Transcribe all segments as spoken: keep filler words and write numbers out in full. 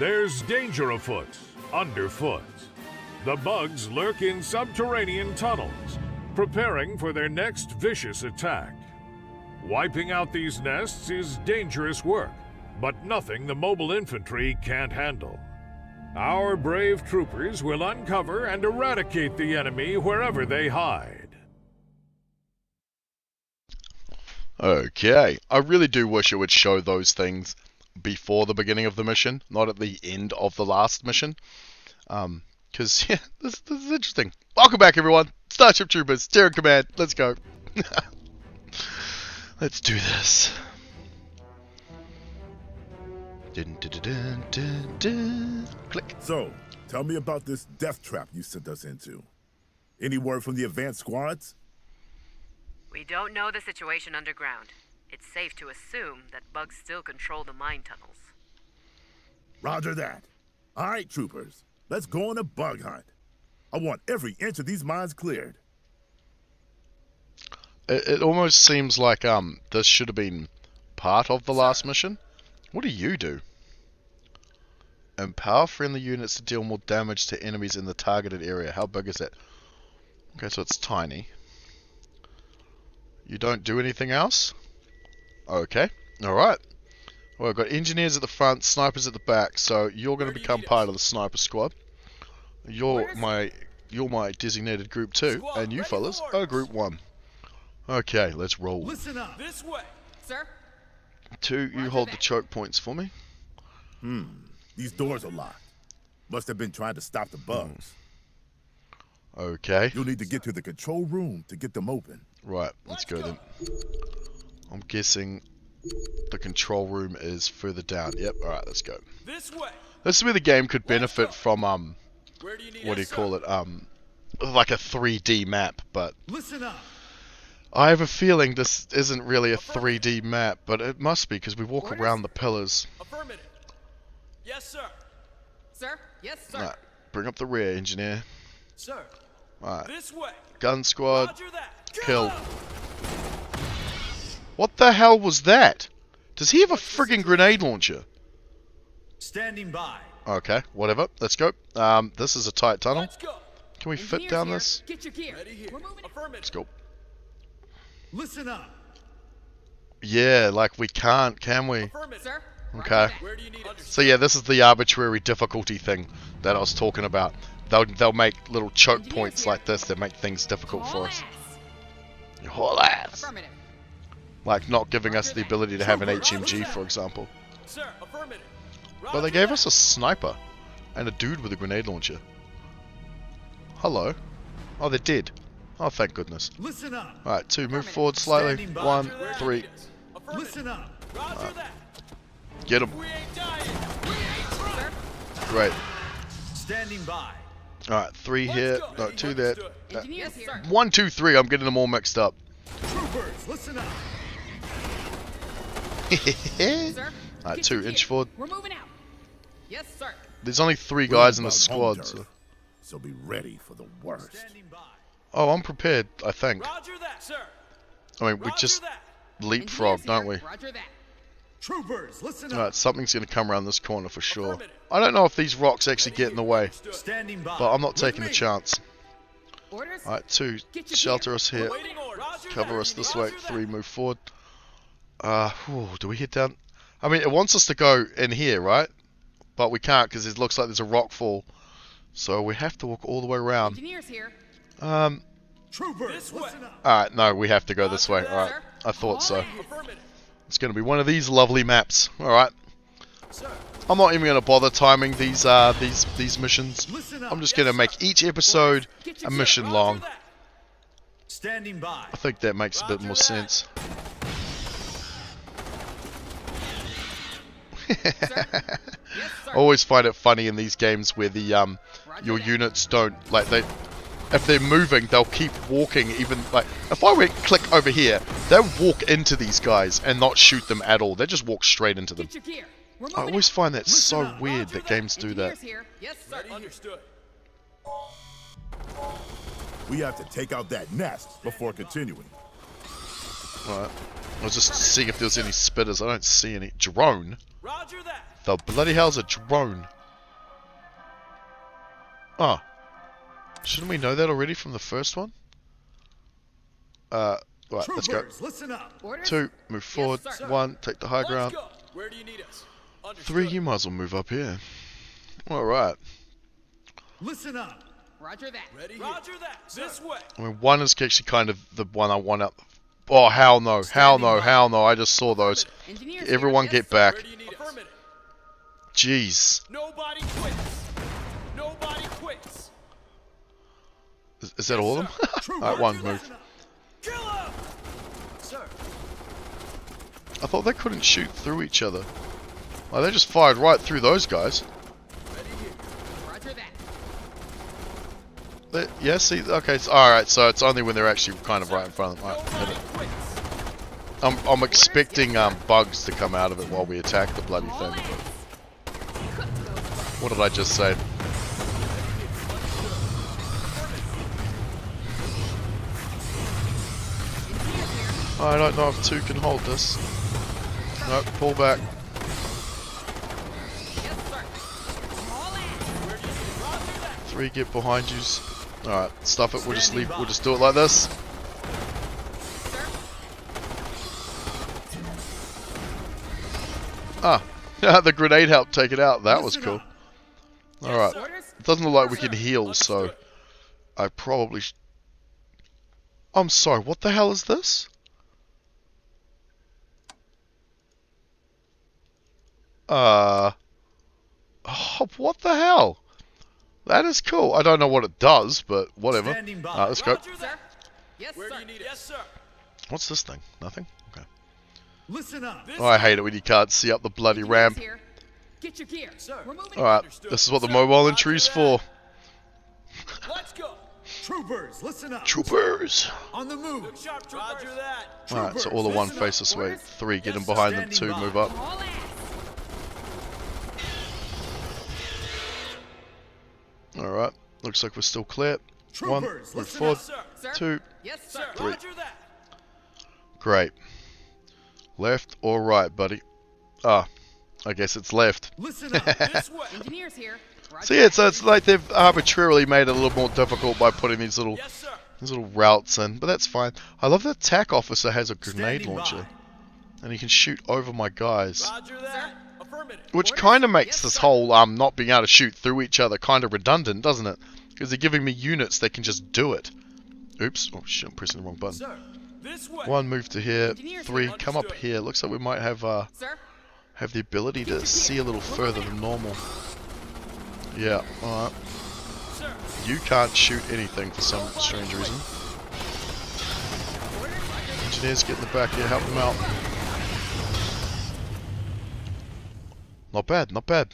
There's danger afoot, underfoot. The bugs lurk in subterranean tunnels, preparing for their next vicious attack. Wiping out these nests is dangerous work, but nothing the mobile infantry can't handle. Our brave troopers will uncover and eradicate the enemy wherever they hide. Okay, I really do wish it would show those things before the beginning of the mission, not at the end of the last mission. Um, because, yeah, this, this is interesting. Welcome back, everyone. Starship Troopers, Terran Command, let's go. Let's do this. Dun, dun, dun, dun, dun. Click. So, tell me about this death trap you sent us into. Any word from the advanced squads? We don't know the situation underground. It's safe to assume that bugs still control the mine tunnels. Roger that. All right, troopers. Let's go on a bug hunt. I want every inch of these mines cleared. It, it almost seems like um this should have been part of the last mission. What do you do? Empower friendly units to deal more damage to enemies in the targeted area. How big is that? Okay, so it's tiny. You don't do anything else? Okay, alright. Well, I've got engineers at the front, snipers at the back, so you're going to become part of the sniper squad. You're my you're my designated group two, and you fellas are group one. Okay, let's roll. Listen up. This way, sir. Two, you hold the choke points for me. Hmm. These doors are locked. Must have been trying to stop the bugs. Hmm. Okay. You'll need to get to the control room to get them open. Right, let's, let's go, go then. I'm guessing the control room is further down. Yep, alright, let's go. This way. This is where the game could benefit from um Where do you need what do you call it? Um like a three D map, but listen up. I have a feeling this isn't really a three D map, but it must be because we walk around the pillars. Affirmative. Yes, sir. Sir? Yes, sir. Right. Bring up the rear, engineer. Sir. Alright. This way. Gun squad. Kill. What the hell was that? Does he have a friggin' grenade launcher? Standing by. Okay, whatever. Let's go. Um, this is a tight tunnel. Can we fit down this? Get your gear. Let's go. Listen up. Yeah, like we can't, can we? Okay. So yeah, this is the arbitrary difficulty thing that I was talking about. They'll they'll make little choke points like this that make things difficult for us. Your whole ass. Like not giving us the ability to have an H M G, for example. But they gave us a sniper and a dude with a grenade launcher. Hello. Oh, they're dead. Oh, thank goodness. Listen up. All right, two, move forward slightly. One, three. Listen up. Right. Get him. Great. Standing by. All right, three here. No, two there. Uh, one, two, three. I'm getting them all mixed up. Troopers, listen up. All right, two, inch forward. We're moving out. Yes, sir. There's only three guys in the squad, so. So be ready for the worst. Oh, I'm prepared, I think. Roger that, sir. I mean, Roger we just that. leapfrog, don't we? Roger that. Troopers, listen up. All right, something's going to come around this corner for sure. I don't know if these rocks actually get in the way, but I'm not taking the chance. All right, two, shelter us here. Cover us this way. Three, move forward. Uh, whew, do we hit down? I mean, it wants us to go in here, right? But we can't because it looks like there's a rock fall. So we have to walk all the way around. Engineers here. Um, alright, no, we have to go this way. Alright, I thought so. It's going to be one of these lovely maps. Alright. I'm not even going to bother timing these uh, these these missions. I'm just going to make each episode a mission long. I think that makes a bit more sense. I always find it funny in these games where the um your units don't, like, they... if they're moving, they'll keep walking. Even like if I went click over here, they'll walk into these guys and not shoot them at all. They just walk straight into them. I always find that so weird that games do that. We have to take out that nest before continuing. All right, I was just seeing if there was any spitters. I don't see any. Drone. Roger that. The bloody hell's a drone. Ah. Oh. Shouldn't we know that already from the first one? Uh, right, Troopers, let's go. Listen up. Two, move forward. Yes, one, take the high let's ground. Go. Where do you need us? Understood. Three, you might as well move up here. Alright. Listen up. Roger that. Ready Roger here. That. This Sir. Way. I mean, one is actually kind of the one I want up. Oh, hell no. Hell no. Hell no. I just saw those. Engineers Everyone get yes, back. Jeez. Nobody quits. Nobody quits. Is, is that yes, all sir. Of them? Alright, one move. Kill him! Sir. I thought they couldn't shoot through each other. Oh, they just fired right through those guys. Roger that. They, yeah, see, okay, so, alright, so it's only when they're actually kind of right in front of them. Right, I'm, I'm expecting um, bugs to come out of it while we attack the bloody thing. What did I just say? I don't know if two can hold this. Nope, pull back. Three, get behind you. Alright, stuff it, we'll just leave, we'll just do it like this. Ah, the grenade helped take it out, that was cool. Alright, it doesn't look like we can heal, so I probably... Sh I'm sorry, what the hell is this? Uh, oh, what the hell? That is cool. I don't know what it does, but whatever. Uh, let's go. Yes, Where sir. Do you need yes, sir. What's this thing? Nothing? Okay. Listen up. Oh, I hate it when you can't see up the bloody ramp. Get your gear, sir. All right, this is what the mobile entry's for. Let's go. Troopers, listen up. Troopers. On the move. Look sharp, troopers. Roger that. Troopers, all right, so all the one face this way. Three, get yes, in behind them. Two, by. Move up. Alright, looks like we're still clear. One, move forward. Two, three. Great. Left or right, buddy? Ah, I guess it's left. So yeah, so it's like they've arbitrarily made it a little more difficult by putting these little these little routes in, but that's fine. I love that TAC officer has a grenade launcher, and he can shoot over my guys. Which kind of makes this whole um not being able to shoot through each other kind of redundant, doesn't it? Because they're giving me units that can just do it. Oops. Oh shit, I'm pressing the wrong button. One, move to here. Three, come up here. Looks like we might have uh have the ability to see a little further than normal. Yeah, alright. You can't shoot anything for some strange reason. Engineers, get in the back here, help them out. Not bad, not bad.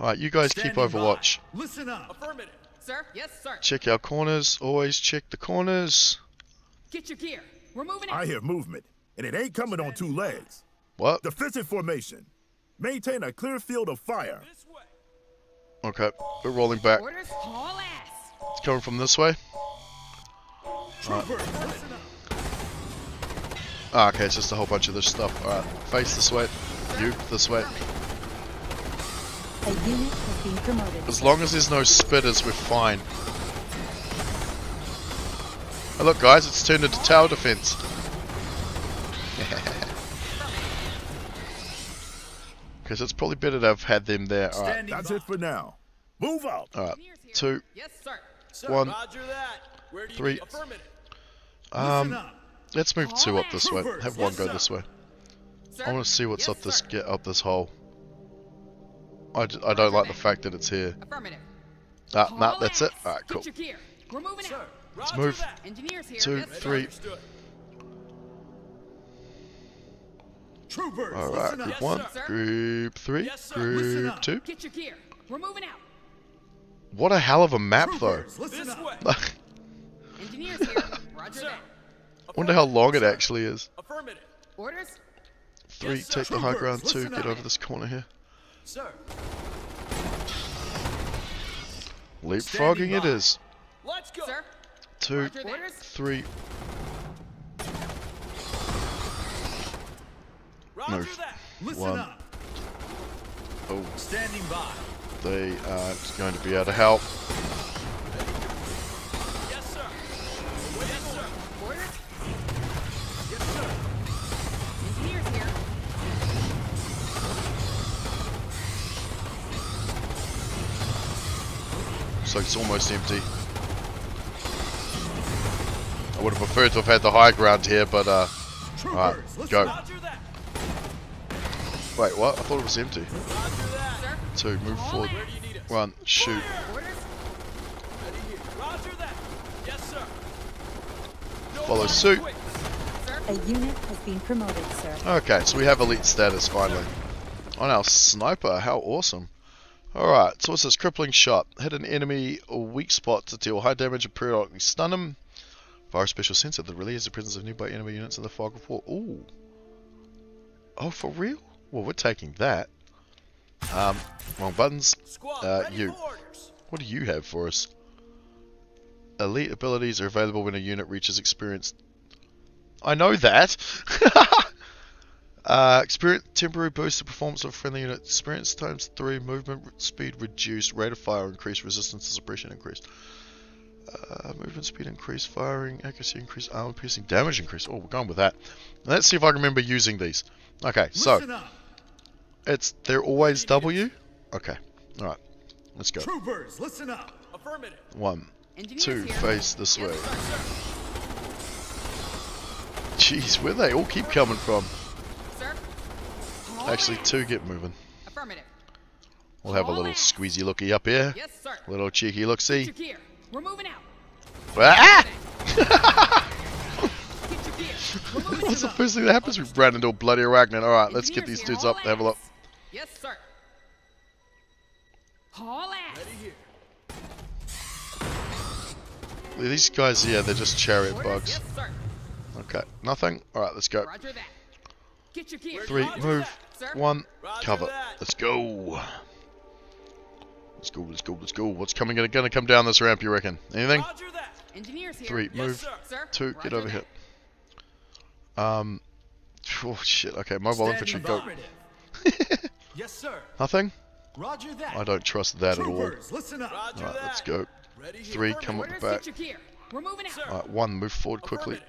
Alright, you guys keep overwatch. Listen up. Affirmative. Sir? Yes, sir. Check our corners. Always check the corners. Get your gear. We're moving in. I hear movement, and it ain't coming on two legs. What? Defensive formation. Maintain a clear field of fire. This way. Okay, we're rolling back. Orders, haul ass. It's coming from this way. Alright. Ah, okay, it's just a whole bunch of this stuff. Alright, face this way. You, this way. A unit has been promoted. As long as there's no spitters, we're fine. Oh look guys, it's turned into tower defense. Because it's probably better to have had them there. Alright. That's it for now. Move out. Alright. Two. Yes, sir. One. Roger that. Where do you three. Um let's move two up this way. Have one go this way. I want to see what's yes, up this get up this hole. I, I don't like the fact that it's here. Ah, nah, that's it. Alright, cool. Let's move. Two, three. Alright, group one, group three, group two. What a hell of a map, though. I wonder how long it actually is. Orders. Three, yes, take the high ground. Two, Listen get over this corner here. Sir. Leapfrogging it is. Let's go. Two, Roger three. Roger move. One, Oh. Standing by. They aren't going to be able to help. Yes, sir. Yes, sir. Order? Yes, sir. Engineer's here. Looks like it's almost empty. I would have preferred to have had the high ground here, but uh. Alright, go. Wait, what? I thought it was empty. Two, move forward. One, shoot. Follow suit. A unit has been promoted, sir. Okay, so we have elite status finally. On our sniper, how awesome. Alright, so what's this? Crippling shot. Hit an enemy or weak spot to deal high damage and periodically stun him. Fire a special sensor that relieves the presence of nearby enemy units in the fog of war. Ooh. Oh, for real? Well, we're taking that. Um, wrong buttons. Uh, you. What do you have for us? Elite abilities are available when a unit reaches experience. I know that! uh, experience temporary boost to performance of a friendly unit. Experience times three. Movement speed reduced. Rate of fire increased. Resistance to suppression increased. Uh, movement speed increase, firing accuracy increase, armor piercing damage increase. Oh, we're going with that. Let's see if I can remember using these. Okay, so it's they're always W. Okay, all right, let's go. Troopers, listen up. Affirmative. One, two, face this way. Jeez, where they all keep coming from? Actually, two get moving. Affirmative. We'll have a little squeezy looky up here. Yes, sir. Little cheeky looksy. We're moving out. Ah! What's the first thing that happens? We ran into a bloody arachnid. All right, let's get these dudes up and have a look. Yes, sir. Haul ass. These guys, yeah, they're just chariot bugs. Okay, nothing. All right, let's go. Three, move. One, cover. Let's go. Let's go, let's go, let's go. What's coming gonna, gonna come down this ramp, you reckon? Anything? Three, move. Two, get over here. Um, oh shit, okay, mobile infantry, go. Yes, sir. Nothing? Roger that. I don't trust that at all. Alright, let's go. Three, come up back. Alright, one, move forward quickly.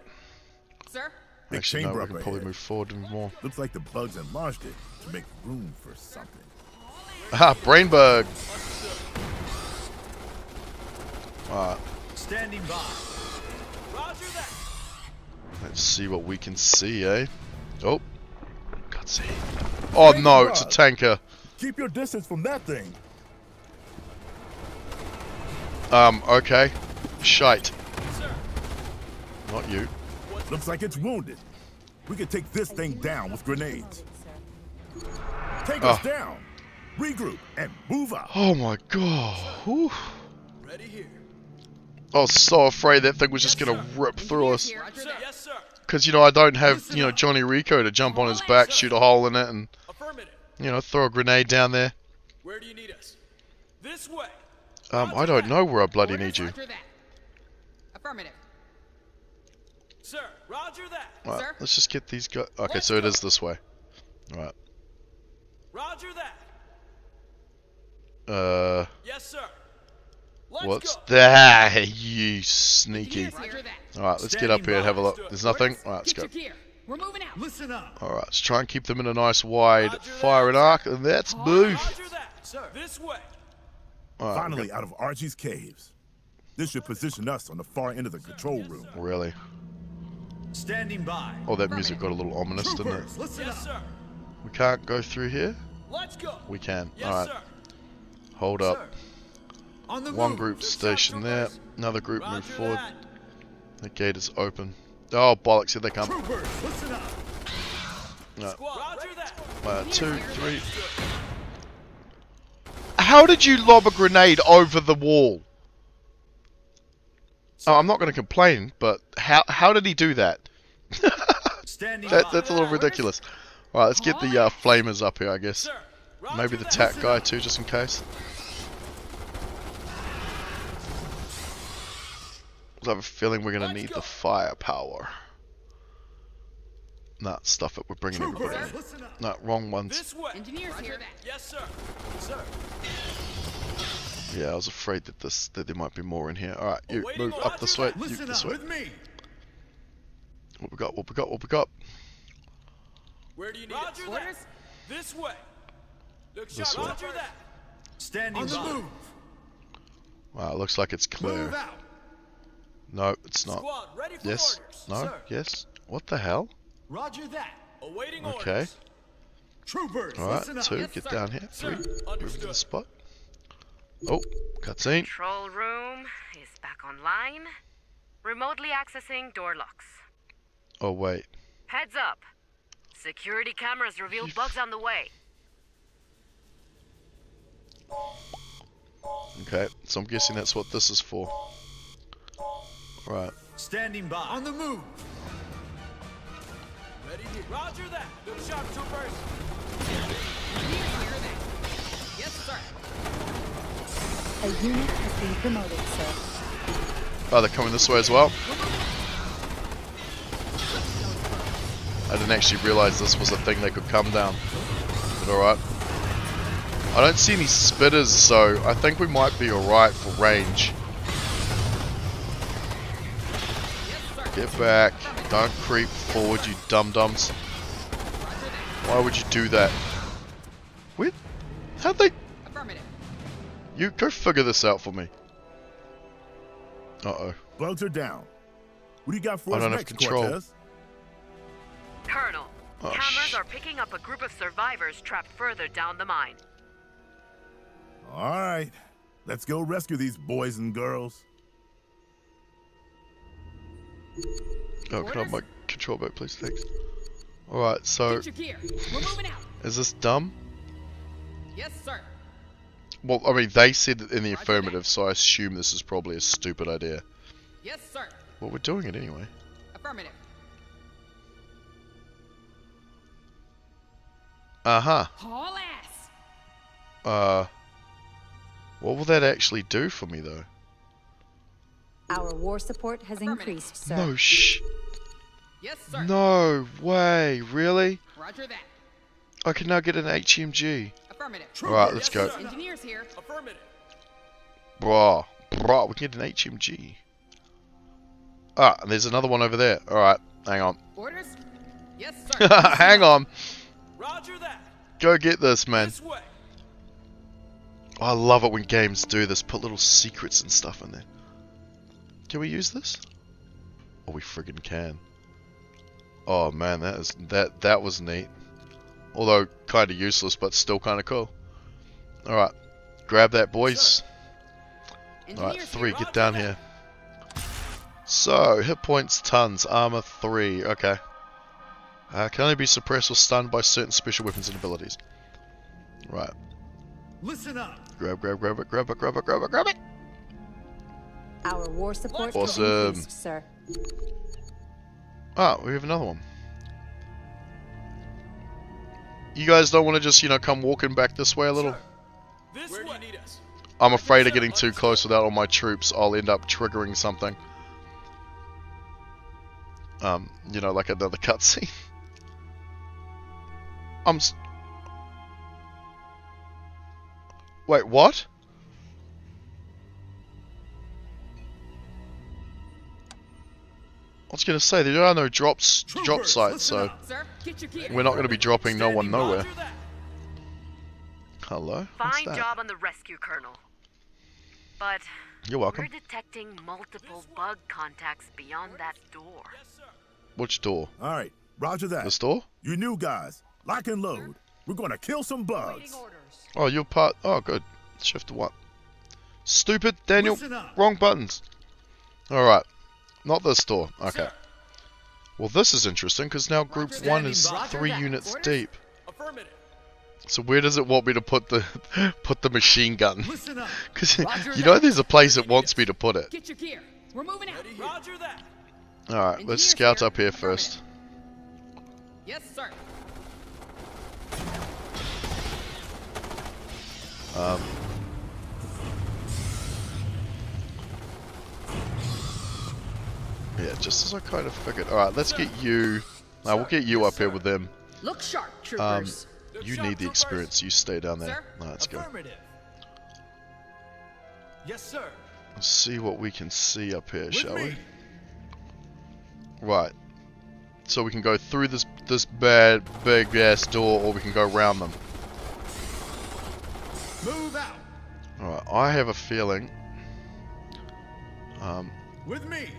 Actually, no, we can probably move forward even more. Looks like the bugs enlarged it to make room for something. Ah, brain bug. Alright. Standing by. Roger that. Let's see what we can see, eh? Oh. Can't see. Oh no, it's a tanker. Keep your distance from that thing. Um, okay. Shite. Not you. Looks like it's wounded. We could take this thing down with grenades. Take us down. Regroup and move up. Oh my god. Whew. Ready here. I was so afraid that thing was just yes, gonna sir. rip through us. Yes, Cause you know I don't have yes, you know Johnny Rico to jump on his back, shoot a hole in it, and you know throw a grenade down there. Where do you need us? This way. Um, I don't know where I bloody Order need you. Affirmative. Sir, Roger that. Right, sir. Let's just get these guys. Okay, so it is this way. All right. Roger that. Uh. Yes, sir. Let's what's go. that? You sneaky. Alright, let's get up here and have a look. There's nothing. Alright, let's go. Alright, let's try and keep them in a nice wide fire and arc, and that's boof. Finally out of Archie's caves. This should position us on the far end of the control room. Really? Standing by. Oh, that music got a little ominous, didn't it? Yes, sir. We can't go through here? Let's go. We can. Alright. Hold up. On One move. group stationed there. Another group Roger move forward. That. The gate is open. Oh, bollocks. Here they come. Troopers, listen up. No. Uh, two, three. How did you lob a grenade over the wall? Oh, I'm not going to complain, but how how did he do that? that that's a little ridiculous. Alright, let's get the uh, flamers up here, I guess. Maybe the tack guy too, just in case. I have a feeling we're gonna need the firepower. that stuff that we're bringing everybody in. That wrong ones. Engineers here. Yes, sir. Sir. Yeah, I was afraid that this that there might be more in here. All right, you move up this way. You this way. What we got? What we got? What we got? Where do you need it? Orders? This way. Look sharp. Roger that. Standing on the move. Wow, it looks like it's clear. No, it's not. Squad, ready for yes. Orders, no. Sir. Yes. What the hell? Roger that. Awaiting okay. Orders. Troopers. All right. Listen two, up. Get yes, down here. Sir. Three. Move to the spot. Oh, cutscene. Control room is back online. Remotely accessing door locks. Oh wait. Heads up. Security cameras reveal bugs on the way. Okay, so I'm guessing that's what this is for. Right. Standing by. On the move. Ready to roger that. Good shot, troopers. Yes, sir. A unit has been promoted, sir. Oh, they're coming this way as well. I didn't actually realize this was a thing they could come down. But alright. I don't see any spitters, so I think we might be alright for range. Get back. Don't creep forward, you dum-dums. Why would you do that? Where? How'd they... You go figure this out for me. Uh-oh. Bugs are down. What do you got for us next, Cortez? Colonel, oh, cameras are picking up a group of survivors trapped further down the mine. Alright. Let's go rescue these boys and girls. Oh, can I have my control back, please? Thanks. Alright, so... Is this dumb? Yes, sir. Well, I mean, they said in the affirmative, so I assume this is probably a stupid idea. Yes, sir. Well, we're doing it anyway. Affirmative. Uh-huh. Haul ass. Uh... What will that actually do for me, though? Our war support has increased, sir. No sh... Yes, sir. No way, really? Roger that. I can now get an H M G. Affirmative. Alright, let's yes, go. Sir. Engineers here. Affirmative. Brah. Brah, we can get an H M G. Ah, and there's another one over there. Alright, hang on. Orders? Yes, sir. Hang on. Roger that. Go get this, man. This way. I love it when games do this, put little secrets and stuff in there. Can we use this? Oh, we friggin' can. Oh man, that is that that was neat. Although kinda useless, but still kinda cool. Alright. Grab that, boys. Alright, three, get down here. So, hit points tons, armor three, okay. Uh, can only be suppressed or stunned by certain special weapons and abilities. Right. Listen up. Grab, grab, grab it, grab it, grab it, grab it, grab it. Our war support awesome. Increased, sir. Ah, we have another one. You guys don't want to just, you know, come walking back this way a little? This way. I'm afraid of getting too close without all my troops. I'll end up triggering something. Um, you know, like another cutscene. I'm... S Wait, what? I was going to say, there are no drops, drop sites, so we're not going to be dropping no one nowhere. Hello? Fine job on the rescue, Colonel. But you're welcome. We're detecting multiple bug contacts beyond that door. Which door? All right, roger that. This door? You new guys, lock and load. We're going to kill some bugs. Oh, you're part... Oh, good. Shift to what? Stupid, Daniel. Wrong buttons. Alright. Not this door. Okay. Sir. Well, this is interesting, because now group Roger one is three that. Units Orders? Deep. So where does it want me to put the put the machine gun? Because you know there's a place it wants me to put it. Get your gear. We're moving out. Roger that. Alright, let's scout here. Up here first. Yes, sir. Um, yeah, just as I kind of figured. Alright, let's get you I will get you up here with them. Look sharp, troopers. Um, you need the experience. You stay down there. No, let's go. Yes, sir. Let's see what we can see up here, shall we? Right. So we can go through this this bad big ass door, or we can go around them. Move out. All right. I have a feeling. Um. With me.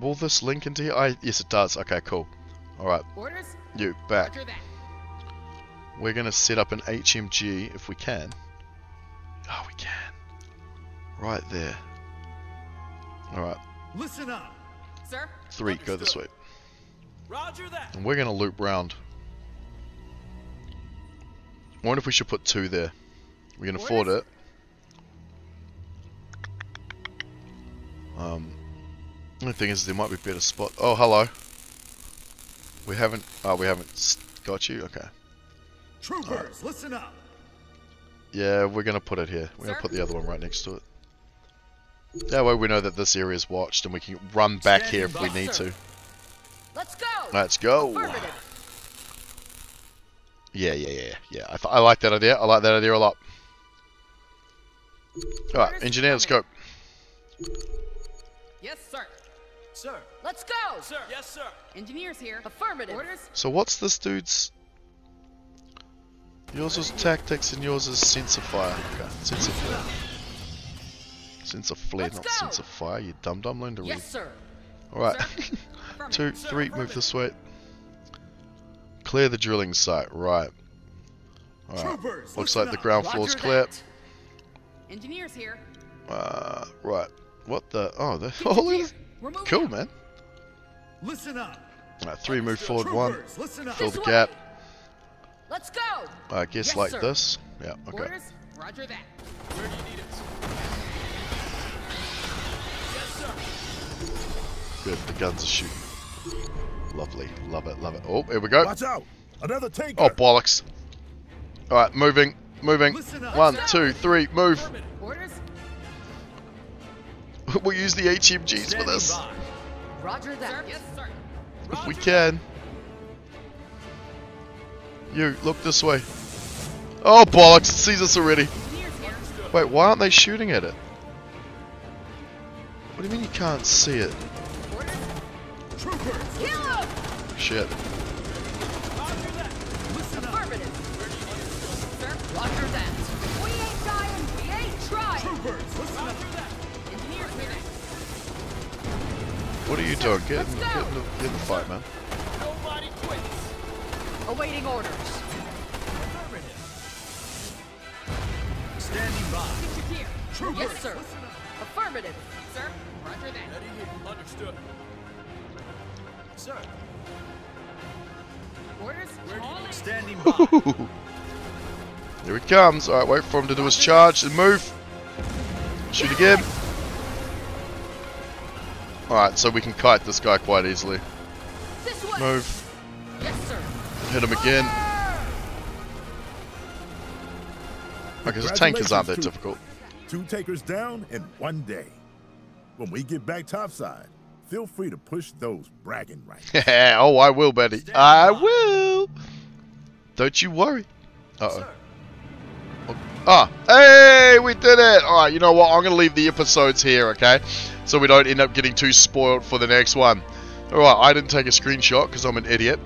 Will this link into here? I yes, it does. Okay, cool. All right. Orders. You back. We're gonna set up an H M G if we can. Oh, we can. Right there. All right. Listen up, sir. Three. Understood. Go this way. Roger that. And we're gonna loop round. I wonder if we should put two there. We can afford it. Um, the thing is, there might be a better spot. Oh, hello. We haven't. Oh, we haven't got you. Okay. Troopers, right. Listen up. Yeah, we're gonna put it here. We're Sir? gonna put the other one right next to it. That way, we know that this area is watched, and we can run back Standing here if boxer. we need to. Let's go. Let's go. Yeah, yeah, yeah, yeah. I, th I like that idea. I like that idea a lot. All right, engineer, let's go. Yes, sir. Sir. Let's go. Sir. Yes, sir. Engineers here. Affirmative. Orders. So what's this dude's? Yours is tactics and yours is sense of fire. Okay, sense of flair. Sense of flair, not go. sense of fire. You dumb dumb learn to read. Yes, sir. All right. Two, sir, three. Move this way. Clear the drilling site. Right. All right. Troopers, looks like the ground floor's clear. Engineers here. Uh, right. What the? Oh, the holy. Cool, man. Listen up. All right, three. Move forward. Troopers, one. Fill the gap. Way. Let's go. I guess yes, like sir. this. Yeah. Okay. Orders? Roger that. Where do you need it? Yes, sir. Good. The guns are shooting. Lovely. Love it. Love it. Oh, here we go. Watch out! Another tanker. Oh bollocks! All right, moving, moving. One, two, three, move. Orders? We'll use the H M Gs for this. Roger that. Yes, sir. Roger if we can. You, look this way. Oh, bollocks, it sees us already. Wait, why aren't they shooting at it? What do you mean you can't see it? Shit. What are you doing? Get in, get, in the, get in the fight, man. Nobody quits. Awaiting orders. Affirmative. Standing by. Troopers. Yes, sir. Affirmative. Sir, roger that. Understood. Sir. Orders? Standing by. Here it comes. Alright, wait for him to do his charge and move. Shoot again. Alright, so we can kite this guy quite easily. Move. Hit him again. Because okay, his tankers aren't that difficult. Two takers down in one day. When we get back topside, feel free to push those bragging rights. Oh, I will, Betty. I will. Don't you worry. Uh oh. Ah, hey, we did it. All right, you know what? I'm gonna leave the episodes here, okay? So we don't end up getting too spoiled for the next one. All right, I didn't take a screenshot because I'm an idiot.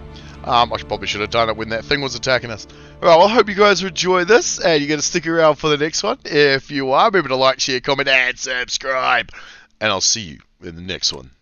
Um, I probably should have done it when that thing was attacking us. Alright, well, I hope you guys enjoy this, and you're going to stick around for the next one. If you are, remember to like, share, comment, and subscribe. And I'll see you in the next one.